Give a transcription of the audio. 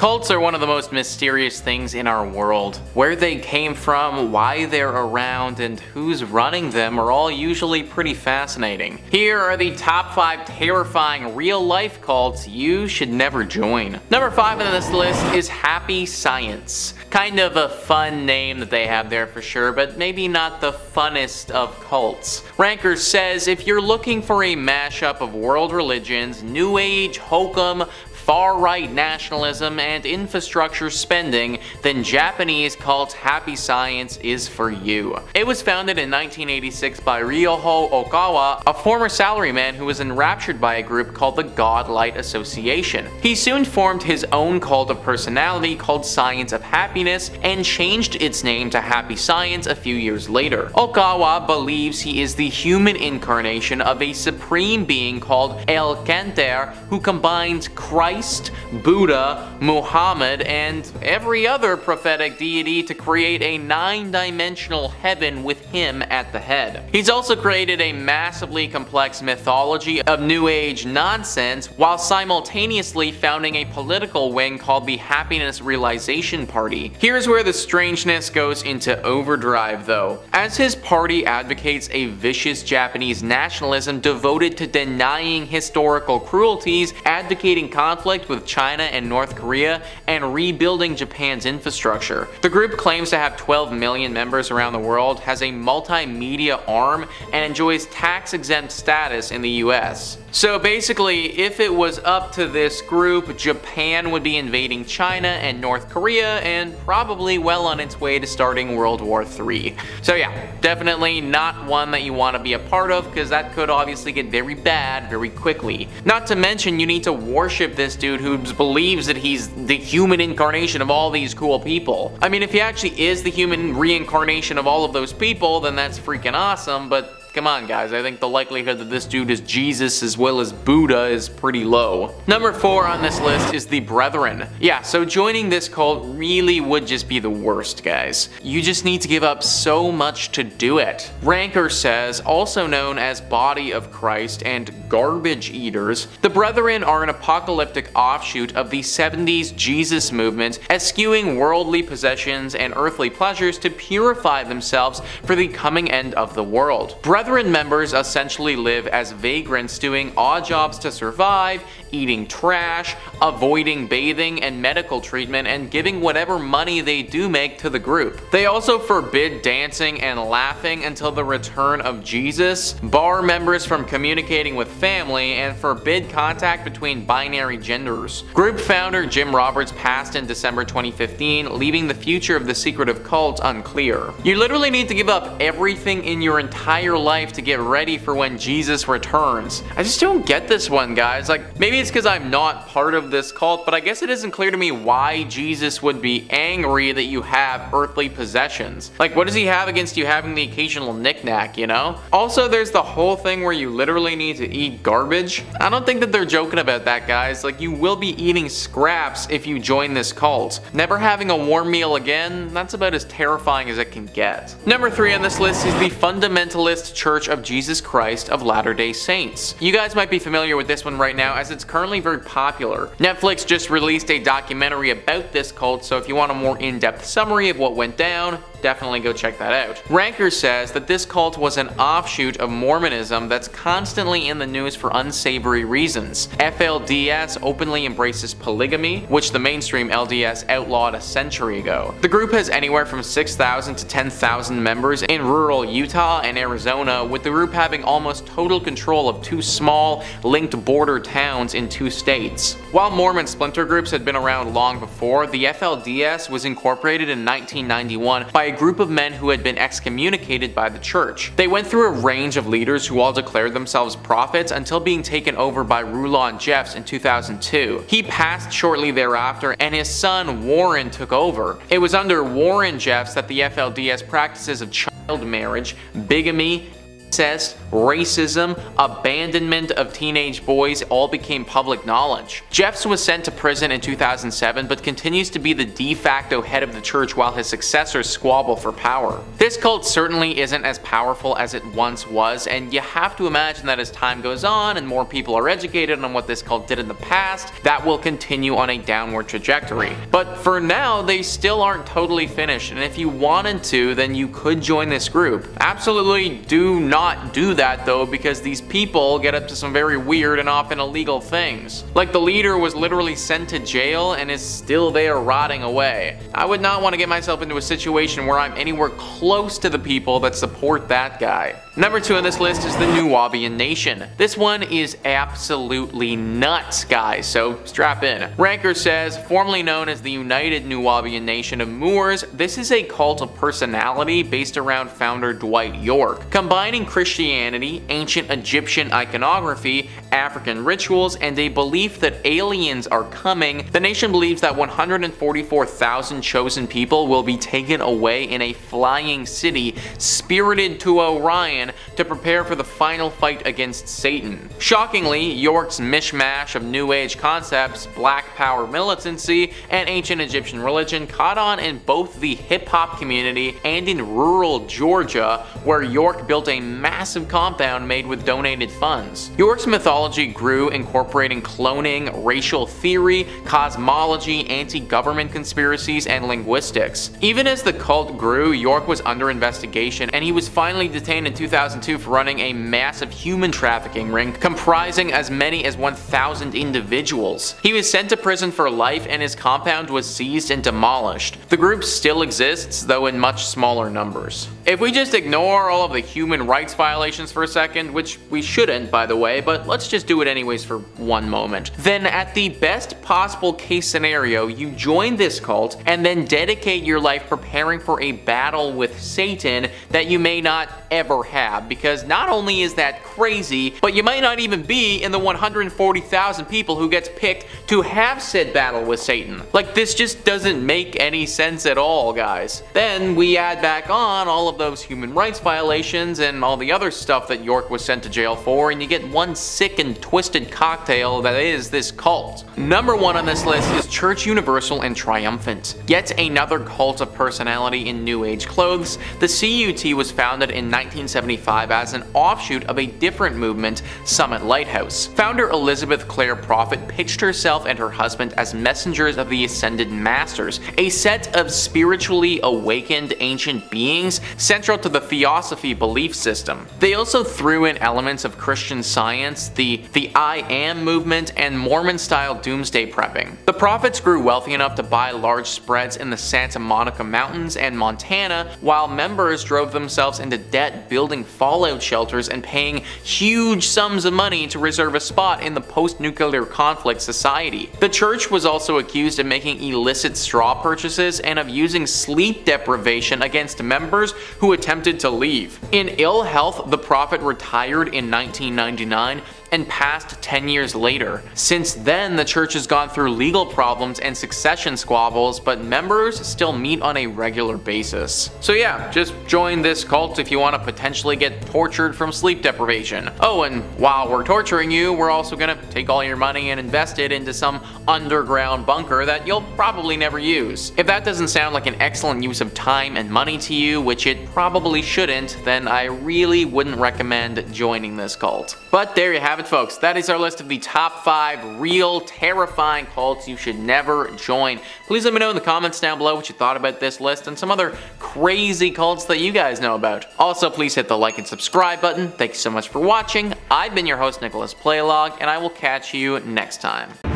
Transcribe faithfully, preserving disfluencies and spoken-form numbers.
Cults are one of the most mysterious things in our world. Where they came from, why they're around, and who's running them are all usually pretty fascinating. Here are the top five terrifying real-life cults you should never join. Number five on this list is Happy Science. Kind of a fun name that they have there for sure, but maybe not the funnest of cults. Ranker says, if you're looking for a mashup of world religions, New Age, hokum, far-right nationalism, and infrastructure spending, then Japanese cult Happy Science is for you. It was founded in nineteen eighty-six by Ryoho Okawa, a former salaryman who was enraptured by a group called the Godlight Association. He soon formed his own cult of personality called Science of Happiness and changed its name to Happy Science a few years later. Okawa believes he is the human incarnation of a supreme being called El Cantare, who combines Christ, Buddha, Muhammad, and every other prophetic deity to create a nine-dimensional heaven with him at the head. He's also created a massively complex mythology of New Age nonsense while simultaneously founding a political wing called the Happiness Realization Party. Here's where the strangeness goes into overdrive though, as his party advocates a vicious Japanese nationalism devoted to denying historical cruelties, advocating conflict with China and North Korea, and rebuilding Japan's infrastructure. The group claims to have twelve million members around the world, has a multimedia arm, and enjoys tax-exempt status in the U S. So basically, if it was up to this group, Japan would be invading China and North Korea, and probably well on its way to starting World War Three. So yeah, definitely not one that you want to be a part of, because that could obviously get very bad very quickly. Not to mention, you need to worship this dude who believes that he's the human incarnation of all these cool people. I mean, if he actually is the human reincarnation of all of those people, then that's freaking awesome, but come on guys, I think the likelihood that this dude is Jesus as well as Buddha is pretty low. Number four on this list is the Brethren. Yeah, so joining this cult really would just be the worst, guys. You just need to give up so much to do it. Ranker says, also known as Body of Christ and Garbage Eaters, the Brethren are an apocalyptic offshoot of the seventies Jesus movement, eschewing worldly possessions and earthly pleasures to purify themselves for the coming end of the world. Brethren members essentially live as vagrants, doing odd jobs to survive, eating trash, avoiding bathing and medical treatment, and giving whatever money they do make to the group. They also forbid dancing and laughing until the return of Jesus, bar members from communicating with family, and forbid contact between binary genders. Group founder Jim Roberts passed in December twenty fifteen, leaving the future of the secretive cult unclear. You literally need to give up everything in your entire life life to get ready for when Jesus returns. I just don't get this one, guys. Like, maybe it's because I'm not part of this cult, but I guess it isn't clear to me why Jesus would be angry that you have earthly possessions. Like, what does he have against you having the occasional knickknack, you know? Also, there's the whole thing where you literally need to eat garbage. I don't think that they're joking about that, guys. Like, you will be eating scraps if you join this cult. Never having a warm meal again, that's about as terrifying as it can get. Number three on this list is the fundamentalist Church of Jesus Christ of Latter-day Saints. You guys might be familiar with this one right now, as it's currently very popular. Netflix just released a documentary about this cult, so if you want a more in-depth summary of what went down, definitely go check that out. Ranker says that this cult was an offshoot of Mormonism that's constantly in the news for unsavory reasons. F L D S openly embraces polygamy, which the mainstream L D S outlawed a century ago. The group has anywhere from six thousand to ten thousand members in rural Utah and Arizona, with the group having almost total control of two small, linked border towns in two states. While Mormon splinter groups had been around long before, the F L D S was incorporated in nineteen ninety-one by a group of men who had been excommunicated by the church. They went through a range of leaders who all declared themselves prophets until being taken over by Rulon Jeffs in two thousand two. He passed shortly thereafter, and his son Warren took over. It was under Warren Jeffs that the F L D S practices of child marriage, bigamy, incest, racism, abandonment of teenage boys all became public knowledge. Jeffs was sent to prison in two thousand seven but continues to be the de facto head of the church while his successors squabble for power. This cult certainly isn't as powerful as it once was, and you have to imagine that as time goes on and more people are educated on what this cult did in the past, that will continue on a downward trajectory. But for now, they still aren't totally finished, and if you wanted to, then you could join this group. Absolutely do not do that though, because these people get up to some very weird and often illegal things. Like, the leader was literally sent to jail and is still there rotting away. I would not want to get myself into a situation where I'm anywhere close to the people that support that guy. Number two on this list is the Nuwaubian Nation. This one is absolutely nuts, guys, so strap in. Ranker says, formerly known as the United Nuwaubian Nation of Moors, this is a cult of personality based around founder Dwight York, combining Christianity, ancient Egyptian iconography, African rituals, and a belief that aliens are coming. The nation believes that one hundred forty-four thousand chosen people will be taken away in a flying city, spirited to Orion, to prepare for the final fight against Satan. Shockingly, York's mishmash of New Age concepts, Black Power militancy, and ancient Egyptian religion caught on in both the hip-hop community and in rural Georgia, where York built a massive compound made with donated funds. York's mythology grew, incorporating cloning, racial theory, cosmology, anti-government conspiracies, and linguistics. Even as the cult grew, York was under investigation, and he was finally detained in two thousand two for running a massive human trafficking ring comprising as many as one thousand individuals. He was sent to prison for life and his compound was seized and demolished. The group still exists, though in much smaller numbers. If we just ignore all of the human rights violations for a second, which we shouldn't, by the way, but let's just do it anyways for one moment, then at the best possible case scenario, you join this cult and then dedicate your life preparing for a battle with Satan that you may not ever have. Because not only is that crazy, but you might not even be in the one hundred forty thousand people who gets picked to have said battle with Satan. Like, this just doesn't make any sense at all, guys. Then we add back on all of those human rights violations and all the other stuff that York was sent to jail for, and you get one sick and twisted cocktail that is this cult. Number one on this list is Church Universal and Triumphant. Yet another cult of personality in New Age clothes. The C U T was founded in nineteen seventy-five as an offshoot of a different movement, Summit Lighthouse. Founder Elizabeth Clare Prophet pitched herself and her husband as messengers of the Ascended Masters, a set of spiritually awakened ancient beings central to the Theosophy belief system. They also threw in elements of Christian Science, the, the I Am movement, and Mormon-style doomsday prepping. The Prophets grew wealthy enough to buy large spreads in the Santa Monica Mountains and Montana, while members drove themselves into debt building fallout shelters and paying huge sums of money to reserve a spot in the post-nuclear conflict society. The church was also accused of making illicit straw purchases and of using sleep deprivation against members who attempted to leave. In ill health, the Prophet retired in nineteen ninety-nine and passed ten years later. Since then, the church has gone through legal problems and succession squabbles, but members still meet on a regular basis. So yeah, just join this cult if you want to potentially get tortured from sleep deprivation. Oh, and while we're torturing you, we're also gonna take all your money and invest it into some underground bunker that you'll probably never use. If that doesn't sound like an excellent use of time and money to you, which it probably shouldn't, then I really wouldn't recommend joining this cult. But there you have it, folks. That is our list of the top five real terrifying cults you should never join. Please let me know in the comments down below what you thought about this list and some other crazy cults that you guys know about. Also, please hit the like and subscribe button. Thank you so much for watching. I've been your host, Nick Paleolog, and I will catch you next time.